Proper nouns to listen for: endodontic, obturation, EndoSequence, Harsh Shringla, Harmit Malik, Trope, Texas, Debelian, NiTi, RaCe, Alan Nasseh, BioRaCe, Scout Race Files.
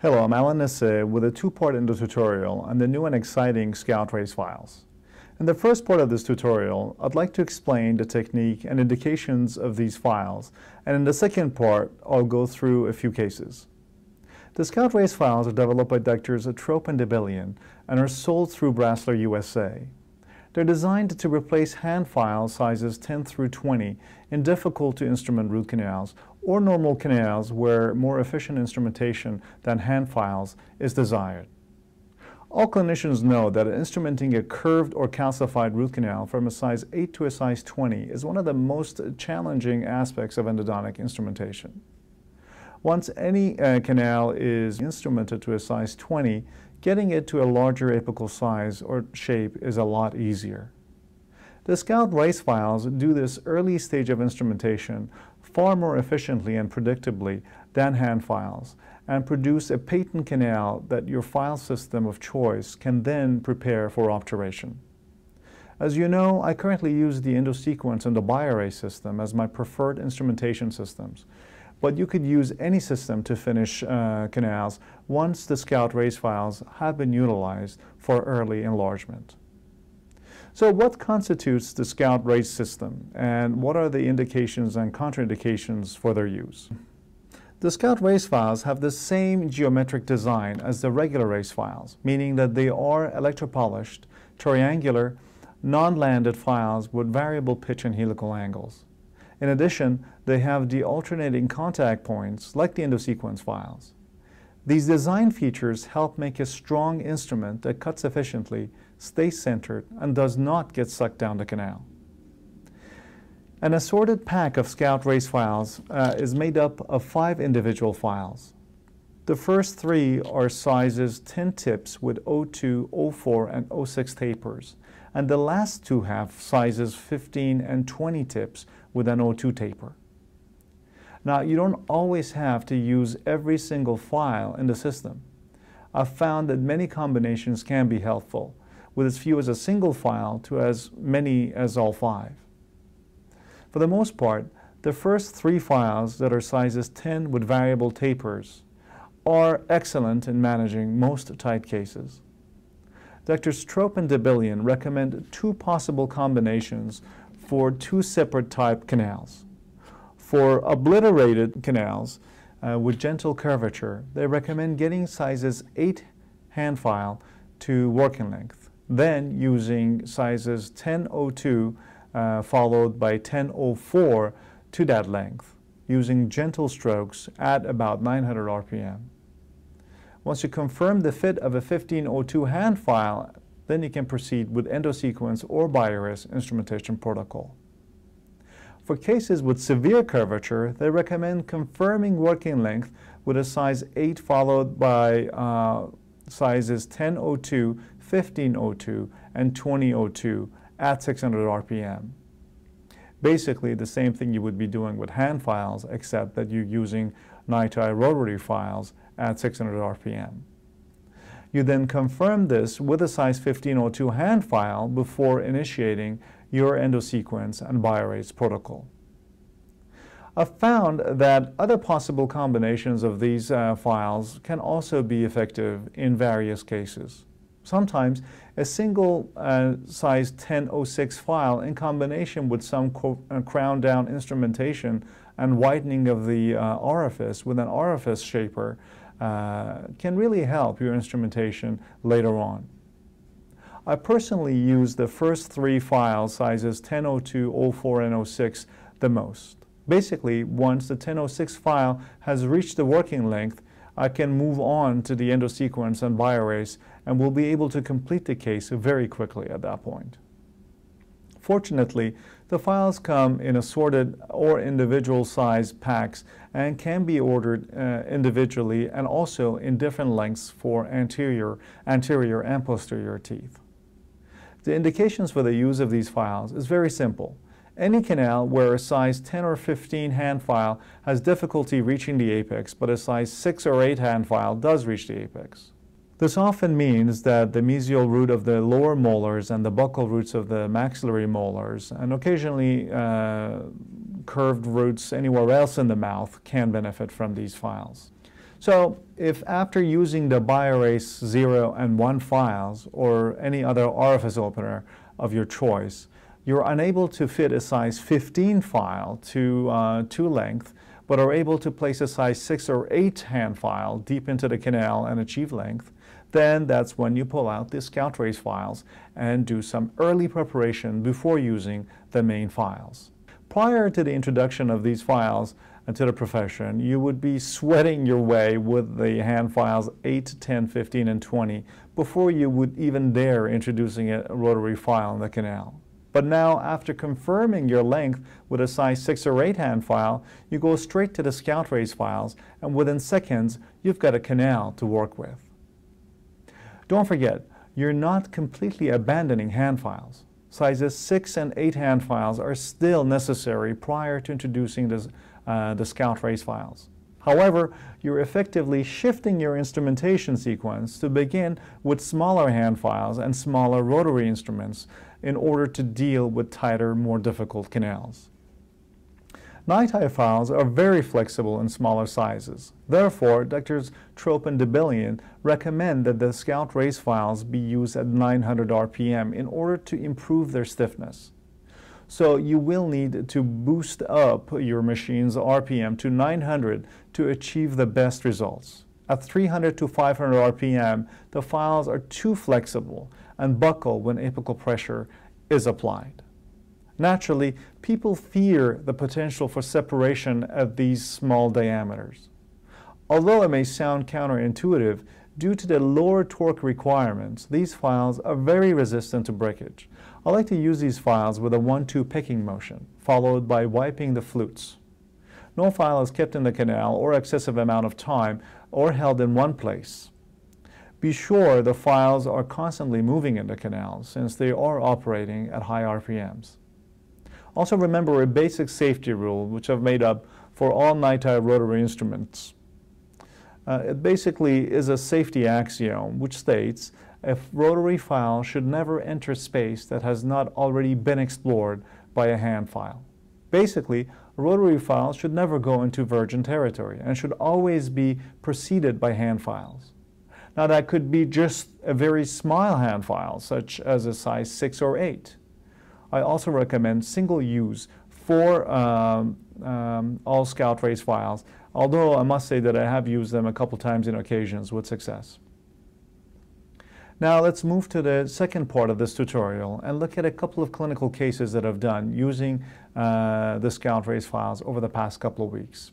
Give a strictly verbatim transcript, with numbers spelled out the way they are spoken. Hello, I'm Alan Nasseh with a two-part endo tutorial on the new and exciting Scout Race Files. In the first part of this tutorial, I'd like to explain the technique and indications of these files, and in the second part, I'll go through a few cases. The Scout Race Files are developed by doctors Trope and Debelian and are sold through Brasseler U S A. They're designed to replace hand files sizes ten through twenty in difficult-to-instrument root canals or normal canals where more efficient instrumentation than hand files is desired. All clinicians know that instrumenting a curved or calcified root canal from a size eight to a size twenty is one of the most challenging aspects of endodontic instrumentation. Once any uh, canal is instrumented to a size twenty, getting it to a larger apical size or shape is a lot easier. The Scout Race Files do this early stage of instrumentation far more efficiently and predictably than hand files, and produce a patent canal that your file system of choice can then prepare for obturation. As you know, I currently use the EndoSequence and the BioRaCe system as my preferred instrumentation systems, but you could use any system to finish uh, canals once the Scout Race Files have been utilized for early enlargement. So what constitutes the Scout Race system, and what are the indications and contraindications for their use? The Scout Race Files have the same geometric design as the regular race files, meaning that they are electropolished, triangular, non-landed files with variable pitch and helical angles. In addition, they have the alternating contact points like the EndoSequence files. These design features help make a strong instrument that cuts efficiently, stays centered, and does not get sucked down the canal. An assorted pack of Scout Race Files uh, is made up of five individual files. The first three are sizes ten tips with oh two, oh four, and oh six tapers, and the last two have sizes fifteen and twenty tips with an oh two taper. Now, you don't always have to use every single file in the system. I've found that many combinations can be helpful, with as few as a single file to as many as all five. For the most part, the first three files that are sizes ten with variable tapers are excellent in managing most tight cases. Doctors Trope and Debelian recommend two possible combinations for two separate type canals. For obliterated canals uh, with gentle curvature, they recommend getting sizes eight hand file to working length, then using sizes ten oh two uh, followed by ten oh four to that length, using gentle strokes at about nine hundred R P M. Once you confirm the fit of a fifteen oh two hand file, then you can proceed with EndoSequence or BioRaCe instrumentation protocol. For cases with severe curvature, they recommend confirming working length with a size eight followed by uh, sizes ten oh two, fifteen oh two, and twenty oh two at six hundred R P M. Basically the same thing you would be doing with hand files, except that you're using NiTi rotary files at six hundred R P M. You then confirm this with a size fifteen oh two hand file before initiating your EndoSequence and BioRaCe protocol. I've found that other possible combinations of these uh, files can also be effective in various cases. Sometimes a single uh, size ten oh six file in combination with some uh, crown down instrumentation and widening of the uh, orifice with an orifice shaper Uh, can really help your instrumentation later on. I personally use the first three file sizes ten oh two, oh four, and oh six the most. Basically, once the ten oh six file has reached the working length, I can move on to the EndoSequence and BioRaCe and will be able to complete the case very quickly at that point. Fortunately, the files come in assorted or individual size packs and can be ordered uh, individually and also in different lengths for anterior, anterior and posterior teeth. The indications for the use of these files is very simple. Any canal where a size ten or fifteen hand file has difficulty reaching the apex, but a size six or eight hand file does reach the apex. This often means that the mesial root of the lower molars and the buccal roots of the maxillary molars, and occasionally uh, curved roots anywhere else in the mouth, can benefit from these files. So if after using the BioRaCe zero and one files or any other orifice opener of your choice, you're unable to fit a size fifteen file to, uh, to length, but are able to place a size six or eight hand file deep into the canal and achieve length, then that's when you pull out the Scout Race files and do some early preparation before using the main files. Prior to the introduction of these files into the profession, you would be sweating your way with the hand files eight, ten, fifteen, and twenty before you would even dare introducing a rotary file in the canal. But now, after confirming your length with a size six or eight hand file, you go straight to the Scout Race files, and within seconds, you've got a canal to work with. Don't forget, you're not completely abandoning hand files. Sizes six and eight hand files are still necessary prior to introducing this, uh, the Scout Race files. However, you're effectively shifting your instrumentation sequence to begin with smaller hand files and smaller rotary instruments in order to deal with tighter, more difficult canals. NiTi files are very flexible in smaller sizes. Therefore, Doctors Trope and Debelian recommend that the Scout Race files be used at nine hundred R P M in order to improve their stiffness. So you will need to boost up your machine's R P M to nine hundred to achieve the best results. At three hundred to five hundred R P M, the files are too flexible and buckle when apical pressure is applied. Naturally, people fear the potential for separation at these small diameters. Although it may sound counterintuitive, due to the lower torque requirements, these files are very resistant to breakage. I like to use these files with a one two picking motion, followed by wiping the flutes. No file is kept in the canal or excessive amount of time or held in one place. Be sure the files are constantly moving in the canal since they are operating at high R P Ms. Also remember a basic safety rule which I've made up for all NiTi rotary instruments. Uh, it basically is a safety axiom which states a rotary file should never enter space that has not already been explored by a hand file. Basically, a rotary file should never go into virgin territory and should always be preceded by hand files. Now that could be just a very small hand file such as a size six or eight. I also recommend single-use for um, um, all Scout Race files, although I must say that I have used them a couple times in occasions with success. Now let's move to the second part of this tutorial and look at a couple of clinical cases that I've done using uh, the Scout Race files over the past couple of weeks.